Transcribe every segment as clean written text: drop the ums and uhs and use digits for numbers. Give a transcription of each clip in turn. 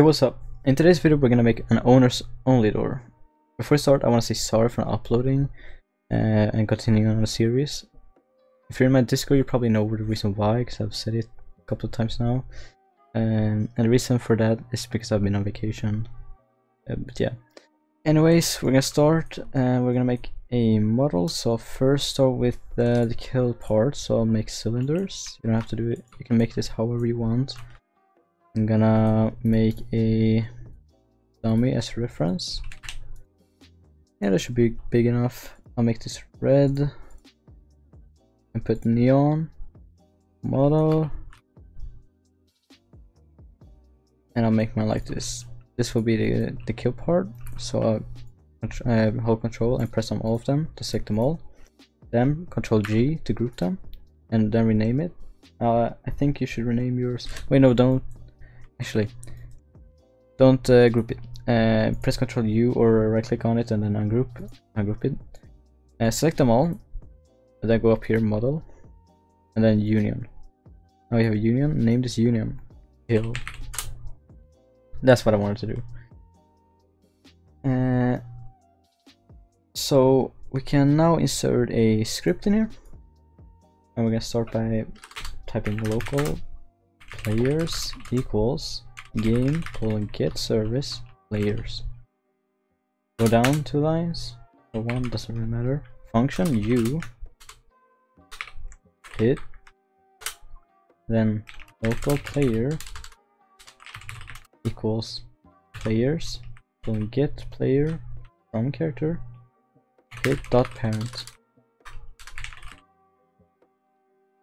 Yo, what's up? In today's video we're gonna make an owners only door. Before we start, I want to say sorry for not uploading and continuing on the series. If you're in my Discord, you probably know the reason why, because I've said it a couple of times now, and the reason for that is because I've been on vacation. But yeah, anyways, we're gonna start and we're gonna make a model. So I'll first start with the kill part, so I'll make cylinders. You don't have to do it, you can make this however you want. I'm gonna make a dummy as reference. Yeah, that should be big enough. I'll make this red and put neon model, and I'll make mine like this. This will be the kill part, so I hold control and press on all of them to select them all, then control G to group them, and then rename it. I think you should rename yours. Wait, no, don't. Actually, don't group it. Press Ctrl U or right click on it and then ungroup it. Select them all, and then go up here, model, and then union. Now we have a union. Name this union kill. That's what I wanted to do. So we can now insert a script in here, and we're gonna start by typing local players equals game colon get service players. Go down 2 lines or 1, doesn't really matter. Function u hit, then local player equals players colon get player from character hit dot parent,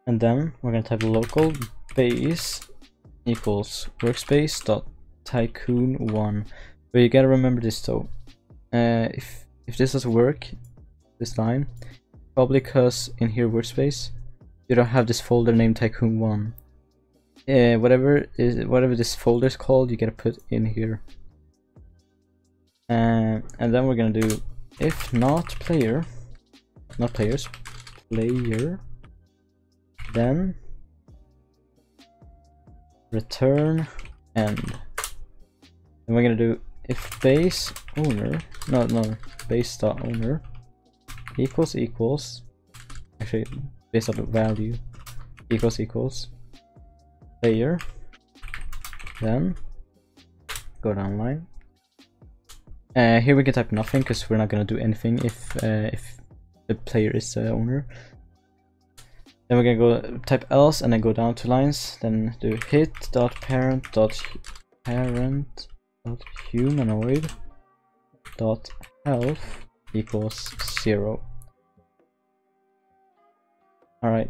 and then we're gonna type local base equals workspace dot tycoon1. But you gotta remember this though. If this doesn't work, this line, probably because in here workspace you don't have this folder named tycoon1. Whatever this folder is called, you gotta put in here. And then we're gonna do if not player, not players, player, then return end. And we're gonna do if base owner, base dot owner equals, actually base dot value equals player, then go down line. Here we can type nothing because we're not gonna do anything if the player is the owner. Then we're gonna go type else and then go down 2 lines, then do hit dot parent dot humanoid dot health equals 0. Alright,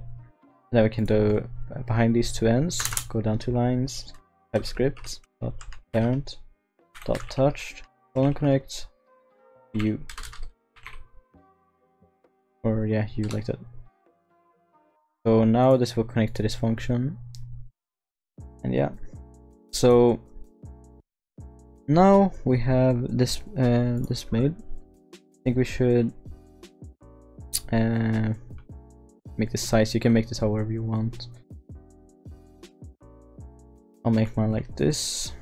then we can do behind these 2 ends, go down 2 lines, type script dot parent dot touched colon connect u, or yeah, u like that. So now this will connect to this function, and yeah, so now we have this this made. I think we should make the size. You can make this however you want. I'll make mine like this.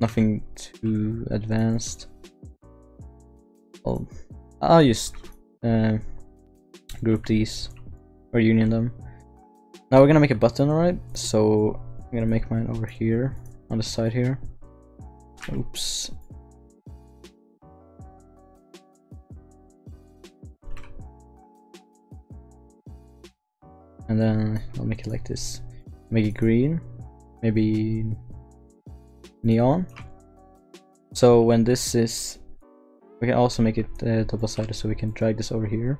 Nothing too advanced. I'll just group these, or union them. Now we're gonna make a button, alright? So I'm gonna make mine over here on the side here. Oops. And then I'll make it like this. Make it green, maybe neon. So when this is, we can also make it double-sided, so we can drag this over here.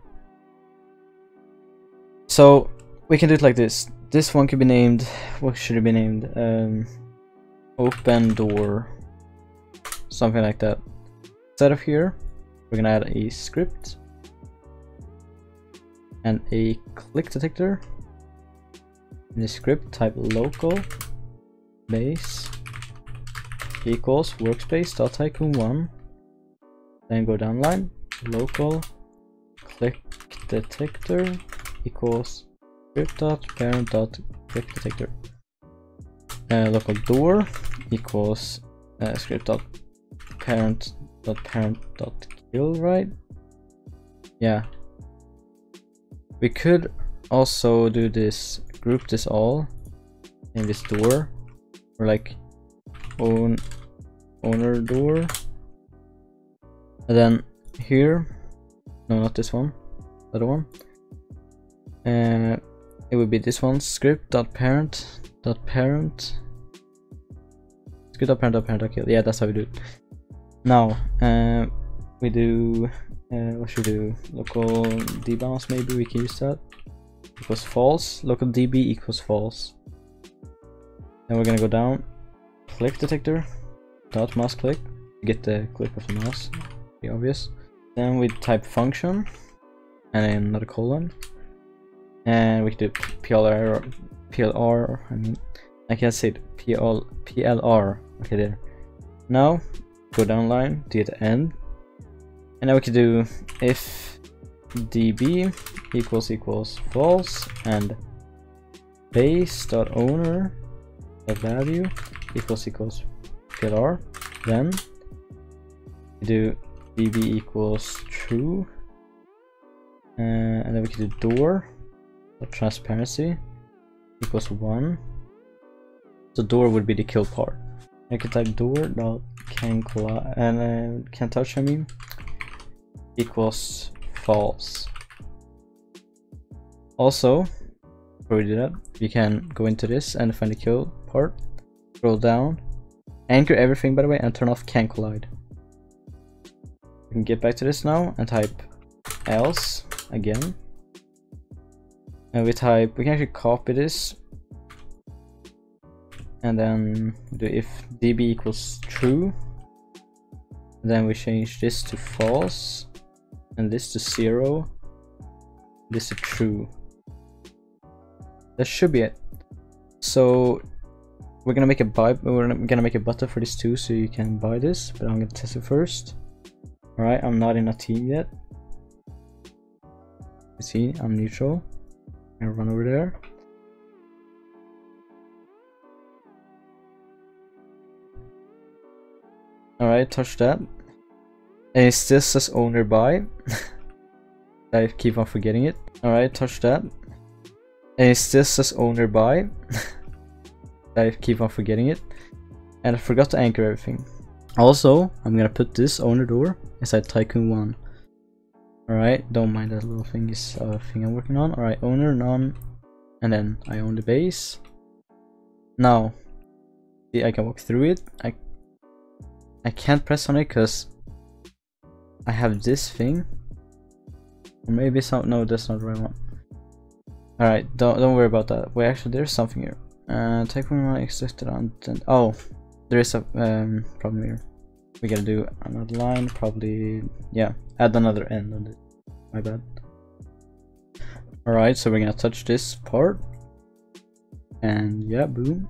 So we can do it like this. This one could be named, what should it be named? Open door, something like that. Instead of here, we're gonna add a script and a click detector. In the script, type local base equals workspace.tycoon1, then go down line, local click detector equals script.parent.clickDetector. Local door equals script.parent.kill, right? Yeah. We could also do this, group this all in this door, or like owner door, and then here, no, not this one, other one, it would be this one, script.parent.kill. Yeah, that's how we do it. Now we do what should we do? Local dbounce, maybe we can use that, equals false, local db equals false. Then we're gonna go down, click detector dot mouse click to get the click of the mouse, be obvious. Then we type function and then another colon, and we do plr, I mean I can't say it, plr. Okay, there. Now go down line to get the end, and now we can do if db equals equals false and base.owner value equals equals plr, then we do db equals true, and then we can do door transparency equals 1. So door would be the kill part. I can type door dot can collide and can touch, I mean, equals false. Also, before we do that, we can go into this and find the kill part, scroll down, anchor everything by the way, and turn off can collide. We can get back to this now and type else again, and we can actually copy this and then do if db equals true, and then we change this to false and this to 0, this to true. That should be it. So we're gonna make a button for this too, so you can buy this, but I'm gonna test it first. All right, I'm not in a team yet. You see, I'm neutral. I run over there. All right, touch that. And it still says owner by. I keep on forgetting it. All right, touch that. And it still says owner by. I keep on forgetting it, and I forgot to anchor everything. Also, I'm gonna put this owner door inside Tycoon 1. Alright, don't mind that little thing is a thing I'm working on. Alright, owner none, and then I own the base. Now, see, I can walk through it. I can't press on it because I have this thing. Or maybe some, no, that's not the right one. Alright, don't worry about that. Wait, actually, there's something here. Tycoon 1 existed on. Oh, there is a problem here. We gotta do another line, probably. Yeah, add another end on it. My bad. Alright, so we're gonna touch this part. And yeah, boom.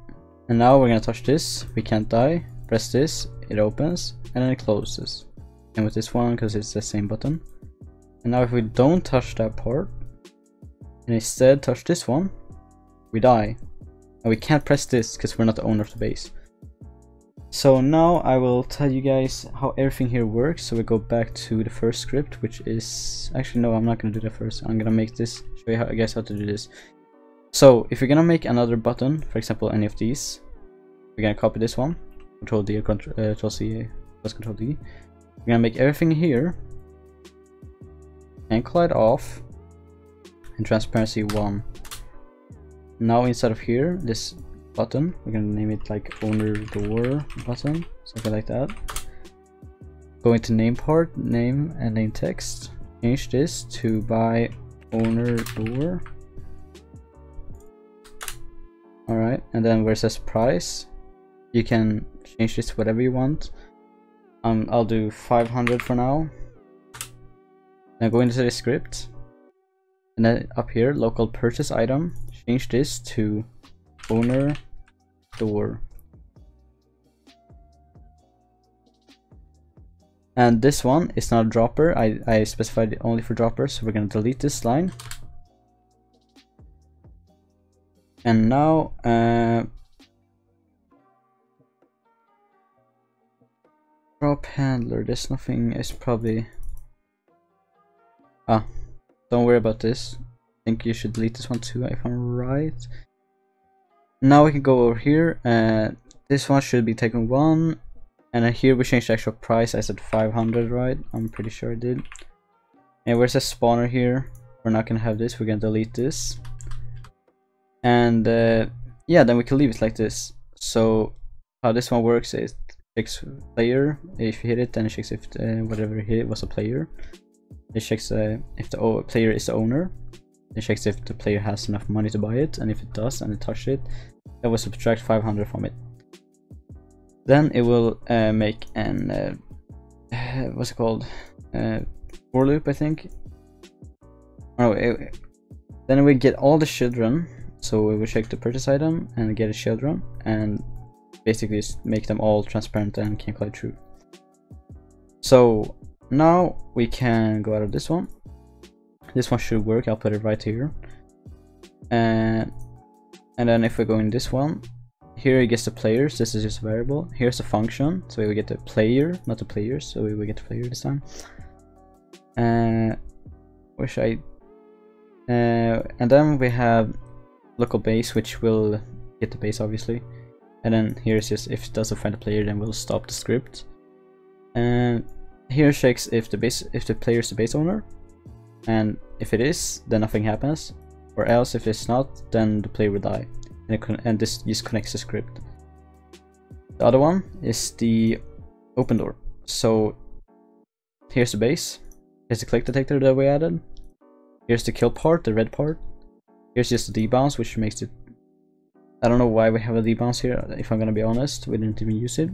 And now we're gonna touch this. We can't die. Press this, it opens, and then it closes. And with this one, because it's the same button. And now if we don't touch that part, and instead touch this one, we die. And we can't press this because we're not the owner of the base. So now I will tell you guys how everything here works. So we go back to the first script, which is actually, no, I'm not gonna do that first. I'm gonna make this, show you guys how to do this. So if you're gonna make another button, for example any of these, we're gonna copy this one, Control D, Control C plus Control D. We're gonna make everything here and collide off and transparency 1. Now inside of here, this button, we're gonna name it like owner door button, something like that. Go into name part, name and name text, change this to by owner door. All right, and then where it says price, you can change this to whatever you want. I'll do 500 for now. Now go into the script, and then up here, local purchase item, change this to owner door, and this one is not a dropper. I specified it only for droppers, so we're gonna delete this line. And now Drop handler, there's nothing, it's probably... Ah, don't worry about this. I think you should delete this one too, if I'm right. Now we can go over here, and this one should be taken one. And then here we changed the actual price, I said 500, right? I'm pretty sure I did. And where's the spawner here? We're not gonna have this, we're gonna delete this. And yeah, then we can leave it like this. So how this one works is it checks player, if you hit it, then it checks if whatever you hit was a player. It checks if the player is the owner. It checks if the player has enough money to buy it, and if it does and it touched it, that will subtract 500 from it. Then it will make an what's it called, for loop, I think. Oh, then we get all the children, so we will check the purchase item and get a children, and basically make them all transparent and can collide true. So now we can go out of this one. This one should work. I'll put it right here, and then if we go in this one. Here it gets the players, this is just a variable. Here's a function, so we will get the player, not the players, so we will get the player this time. And then we have local base, which will get the base obviously. And then here's just if it doesn't find a player, then we'll stop the script. And here checks if the player is the base owner. And if it is, then nothing happens. Or else if it's not, then the player will die. And this just connects the script. The other one is the open door. So here's the base, here's the click detector that we added, here's the kill part, the red part, here's just the debounce, which makes it... I don't know why we have a debounce here, if I'm gonna be honest, we didn't even use it.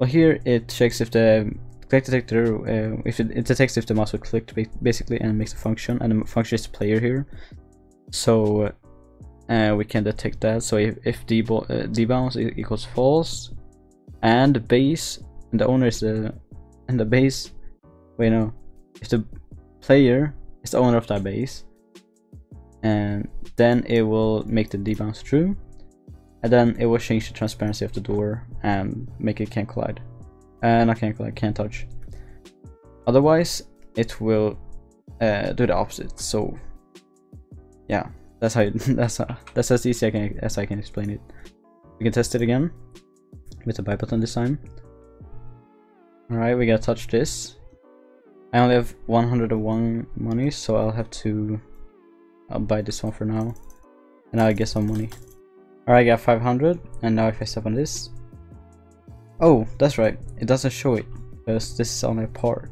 But here it checks if the click detector, it detects if the mouse will click basically, and makes a function, and the function is the player here. So we can detect that. So if debounce equals false, and the base, and the owner is the, and the base, wait no, if the player is the owner of that base, and then it will make the debounce true, and then it will change the transparency of the door and make it can't collide, not can't collide, can't touch. Otherwise, it will do the opposite. So yeah. That's how. That's as easy as I can explain it. We can test it again with the buy button this time. All right, we gotta touch this. I only have 101 money, so I'll have to. I'll buy this one for now, and I'll get some money. All right, I got 500, and now if I step on this. Oh, that's right. It doesn't show it because this is on my part.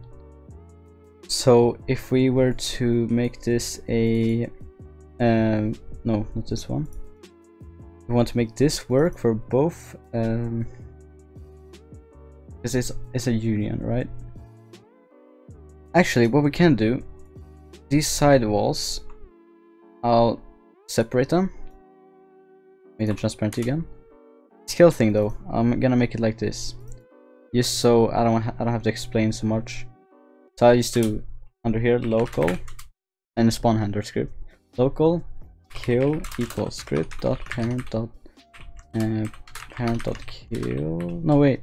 So if we were to make this a. No, not this one. We want to make this work for both. This is a union, right? Actually, what we can do, these side walls, I'll separate them, make them transparent again. Scale thing though, I'm gonna make it like this, just so I don't have to explain so much. So I used to under here local and spawn handler script. Local kill equals script dot parent dot parent dot kill. No wait.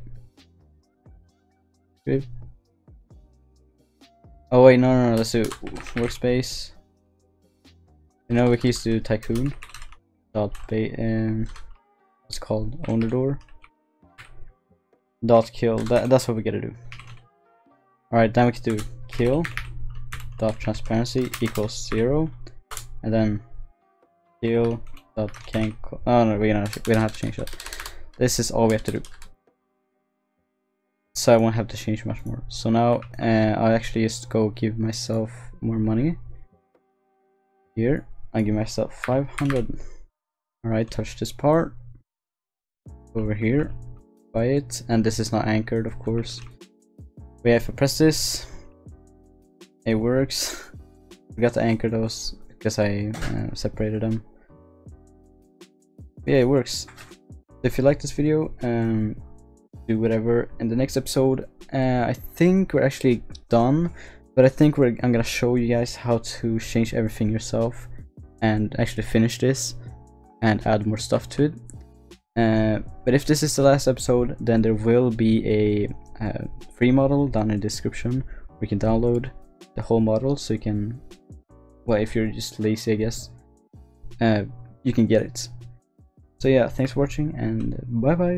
Script. Oh wait, no. Let's do workspace. You know we used to do tycoon dot what's called owner door dot kill. That's what we gotta do. All right, then we can do kill dot transparency equals 0. And then kill dot can't. Oh no, we don't have to change that. This is all we have to do. So I won't have to change much more. So now I'll actually just go give myself more money. Here I give myself 500. All right, touch this part over here, buy it, and this is not anchored, of course. But yeah, if I press this, it works. We got to anchor those. Because I separated them. Yeah, it works. If you like this video, do whatever. In the next episode, I think we're actually done, but I think I'm gonna show you guys how to change everything yourself and actually finish this and add more stuff to it. But if this is the last episode, then there will be a free model down in the description. We can download the whole model, so you can, well, if you're just lazy, I guess, you can get it. So yeah, thanks for watching and bye bye.